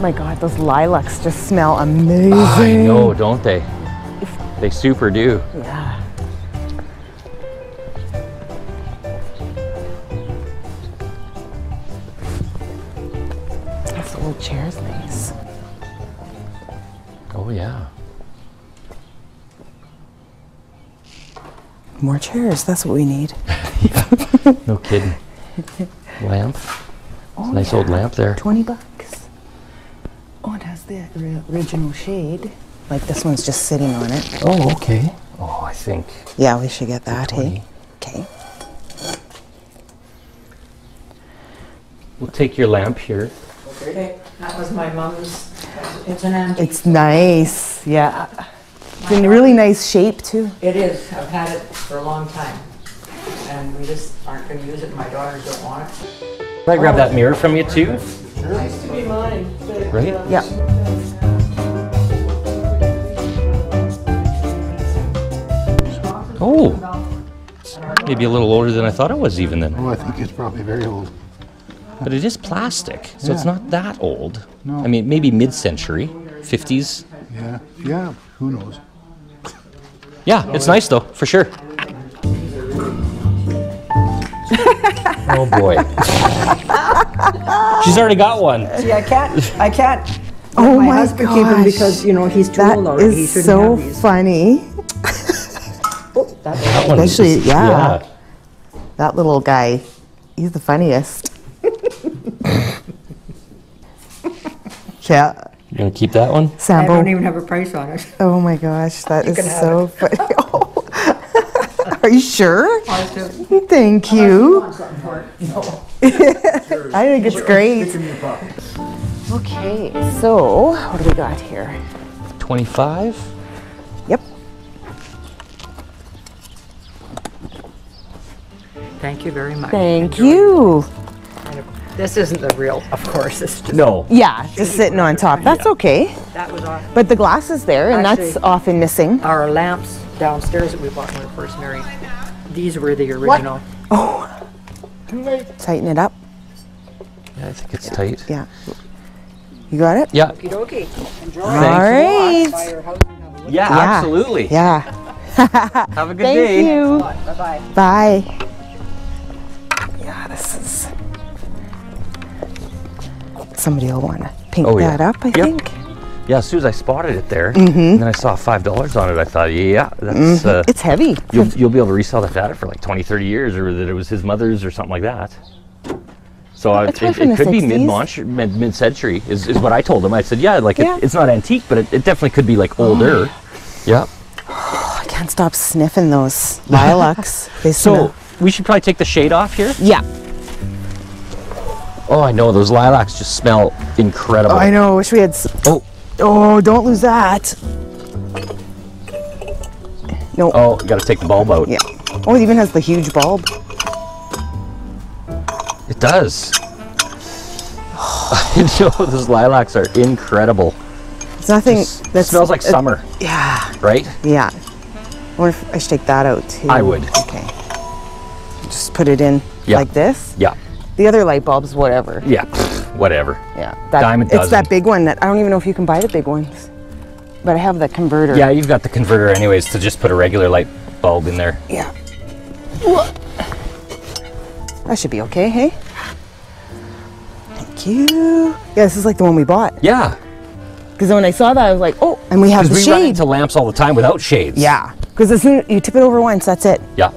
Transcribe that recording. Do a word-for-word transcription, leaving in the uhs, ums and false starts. My God, those lilacs just smell amazing. Oh, I know, don't they? They super do. Yeah. This little chair's nice. Oh yeah. More chairs, that's what we need. No kidding. Lamp. Oh, nice yeah. Old lamp there. twenty bucks. Oh, it has the original shade. Like this one's just sitting on it. Oh, okay. Oh, I think. Yeah, we should get that, hey? Okay. We'll take your lamp here. Okay. That was my mom's. It's an antique. It's nice, yeah. It's in really nice shape, too. It is. I've had it for a long time. And we just aren't going to use it. My daughters don't want it. Can I grab that mirror from you, too? Sure. It used to be mine. But, right? Uh, yeah. Oh. Maybe a little older than I thought it was even then. Oh, I think it's probably very old. But it is plastic, so yeah. It's not that old. No. I mean, maybe mid-century, fifties. Yeah. Yeah. Who knows? Yeah, it's nice though, for sure. Oh boy. She's already got one. Yeah, I can't. I can't. Oh my, my husband keep him because, you know, he's too old already. He shouldn't so have these. Funny. Oh, that that one actually, is, yeah, yeah. That little guy, he's the funniest. Yeah. You're going to keep that one? Sambo. I don't even have a price on it. Oh my gosh, that you is so funny. Oh. Are you sure? Positive. Thank you. No. I think it's great. Okay, so what do we got here? twenty-five? Yep. Thank you very much. Thank Enjoy. you. This isn't the real, of course. It's just no. Yeah, just sitting on top. That's yeah. okay. That was awesome. But the glass is there, and actually, that's often missing. Our lamps downstairs that we bought when we were first married, these were the original. What? Oh. Too late. Tighten it up. Yeah, I think it's yeah. tight. Yeah. You got it? Yeah. Okie dokie. Enjoy. All right. By your house and have a look yeah, yeah, absolutely. Yeah. Have a good Thank day. Thank you. Bye-bye. Bye. Yeah, this is... Somebody will want to pink oh, yeah. that up, I yep. think. Yeah, as soon as I spotted it there, mm-hmm. and then I saw five dollars on it, I thought, yeah, that's... Mm-hmm. uh, it's heavy. You'll, you'll be able to resell that for like twenty, thirty years, or that it was his mother's or something like that. So I, it, it could be mid-century mid is, is what I told him. I said, yeah, like yeah. It, it's not antique, but it, it definitely could be like older. Oh. Yeah. Oh, I can't stop sniffing those lilacs. They so we should probably take the shade off here? Yeah. Oh, I know, those lilacs just smell incredible. Oh, I know, wish we had... S oh. Oh, don't lose that. No. Oh, gotta take the bulb out. Yeah. Oh, it even has the huge bulb. It does. I know, those lilacs are incredible. It's nothing... It smells like it, summer. Yeah. Right? Yeah. I wonder if I should take that out too. I would. Okay. Just put it in yeah. like this? Yeah. The other light bulbs, whatever. Yeah, whatever. Yeah, that, diamond dozen. It's that big one that I don't even know if you can buy the big ones, but I have the converter. Yeah, you've got the converter anyways to just put a regular light bulb in there. Yeah. That should be okay, hey? Thank you. Yeah, this is like the one we bought. Yeah. Because when I saw that, I was like, oh, and we have the we shade. Because we run into lamps all the time without shades. Yeah, because as soon as you tip it over once, that's it. Yeah.